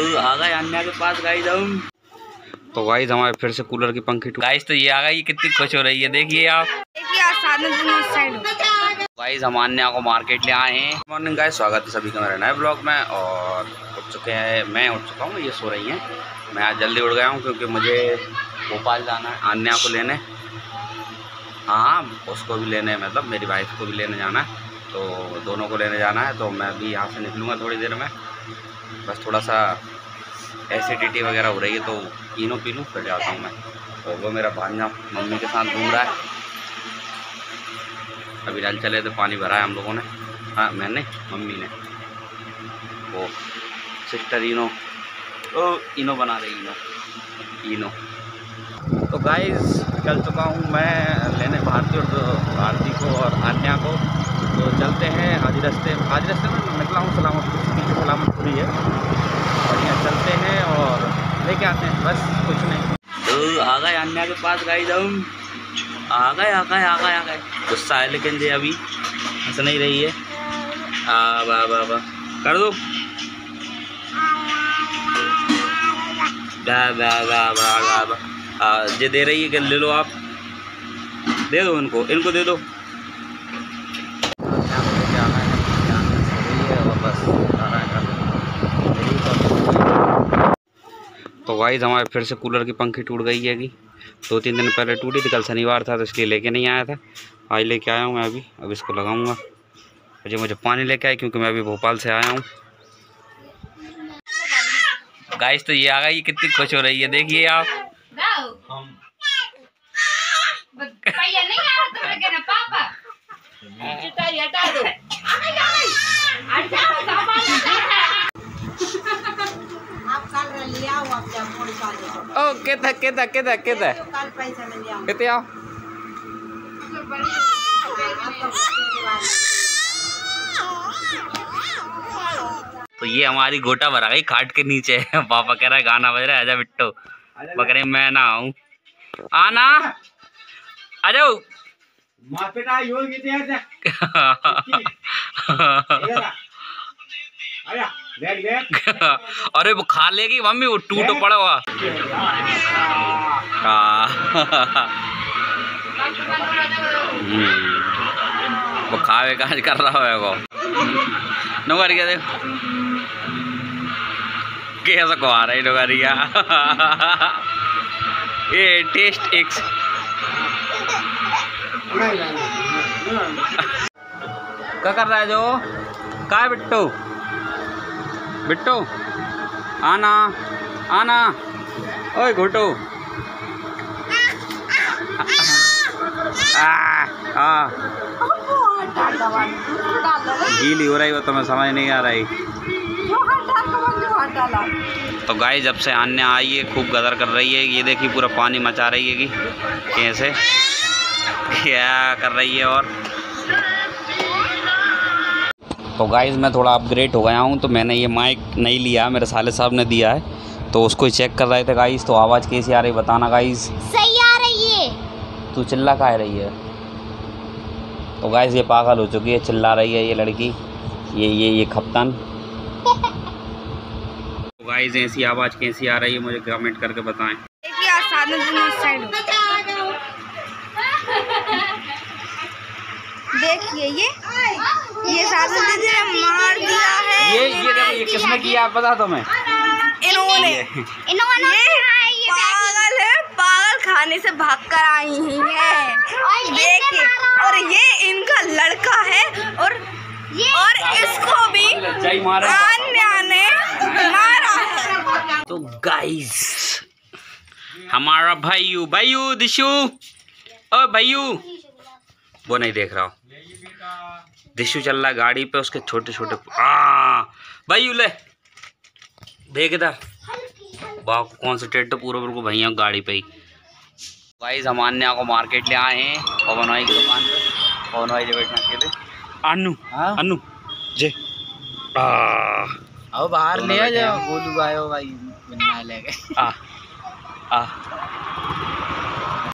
आ गए आन्या के पास गाइस हम। तो गाइस हमारे फिर से कूलर की पंखी टूट। गाइस तो ये आ गई, कितनी खुश हो रही है, देखिए आप। गाइस हम आन्या को मार्केट ले आए हैं। मॉर्निंग गाइस, स्वागत है सभी का मेरे नए ब्लॉग में। और उठ चुके हैं, मैं उठ चुका हूँ, ये सो रही हैं। मैं आज जल्दी उठ गया हूँ क्योंकि मुझे भोपाल जाना है आन्या को लेने। हाँ, उसको भी लेने, मतलब मेरी वाइफ को भी लेने जाना है, तो दोनों को लेने जाना है। तो मैं भी यहाँ से निकलूँगा थोड़ी देर में। बस थोड़ा सा एसिडिटी वगैरह हो रही है तो इनो पी लूँ, फिर जाता हूँ मैं। और वो मेरा भांजा मम्मी के साथ घूम रहा है। अभी नल चले तो पानी भरा है हम लोगों ने, हाँ मैंने, मम्मी ने। वो सिस्टर इनो, ओ इनो बना रही, इनो। तो गाइस चल चुका हूँ मैं लेने भारती को और आन्या को। तो चलते हैं, आज रास्ते में निकला हूँ सलामतपुर से, पीछे सलामतपुर ही है। और यहाँ चलते हैं और लेके आते हैं, बस कुछ नहीं। तो आ गए आन्या के पास गाइस हम। आ गए। गुस्सा है लेकिन ये अभी हंस नहीं रही है। आ बा कर दो बा। ये दे रही है कि ले लो आप, दे दो इनको दे दो। तो गाइस हमारे फिर से कूलर की पंखी टूट गई है। 2-3 दिन पहले टूटी थी, कल शनिवार था तो इसलिए लेके नहीं आया था। आज लेके आया हूँ मैं। अभी इसको लगाऊंगा। अजय मुझे पानी लेके आए क्योंकि मैं अभी भोपाल से आया हूँ। गाइस तो ये आ गई, कितनी खुश हो रही है, देखिए आप। ओके कितना कितने आओ। तो ये हमारी गोटा भरा गई खाट के नीचे। पापा कह रहा है गाना बज रहा है, आजा बिट्टो। बकरे मैं ना आऊं, आना आ जाओ। अरे वो खा लेगी मम्मी, वो टूट पड़ा हुआ। वो खावे का कर रहा है वो नोगारिया। देख कैसा को आ रहा है नोगारिया। ये टेस्ट एक। क्या कर रहा है जो? का बिट्टू बिट्टू आना आना, ओए घोटो गीली हो रही हो तो मैं समझ नहीं आ रही। तो गाइस जब से आन्या आई है खूब गदर कर रही है। ये देखिए पूरा पानी मचा रही है कि कैसे क्या कर रही है। और तो गाइस मैं थोड़ा अपग्रेड हो गया हूँ। तो मैंने ये माइक नहीं लिया, मेरे साले साहब ने दिया है। तो उसको ही चेक कर रहे थे गाइस। तो आवाज़ कैसी आ रही बताना गाइस। सही आ रही है। तू चिल्ला का रही है। तो गाइस ये पागल हो चुकी है, चिल्ला रही है ये लड़की, ये खपतन। तो गाइस ऐसी आवाज़ कैसी आ रही है मुझे कमेंट करके बताएं। देखिए ये साधन दीदी ने मार दिया है। ये किसने किया आप बता दो। मैं इन्होंने पागल है, पागल खाने से भाग कर आई है। देखिए, और ये इनका लड़का है। और इसको भी आन्या ने मारा है। तो गाइस हमारा भाईयू दिशु, ओ भाईयू वो नहीं देख रहा हूँ। दिशु चल रहा है गाड़ी पे, उसके छोटे छोटे भाई उले देख इधर। वाह कॉन्सेंट्रेट तो पूरा बिल्कुल भैया गाड़ी पे ही। गाइस हम आन्या को मार्केट ले आए हैं पवनवाई की दुकान पे। पवनवाई जो बैठना चाहिए अनु अनु जे आओ बाहर ले आ जाओ। बोलू भाई,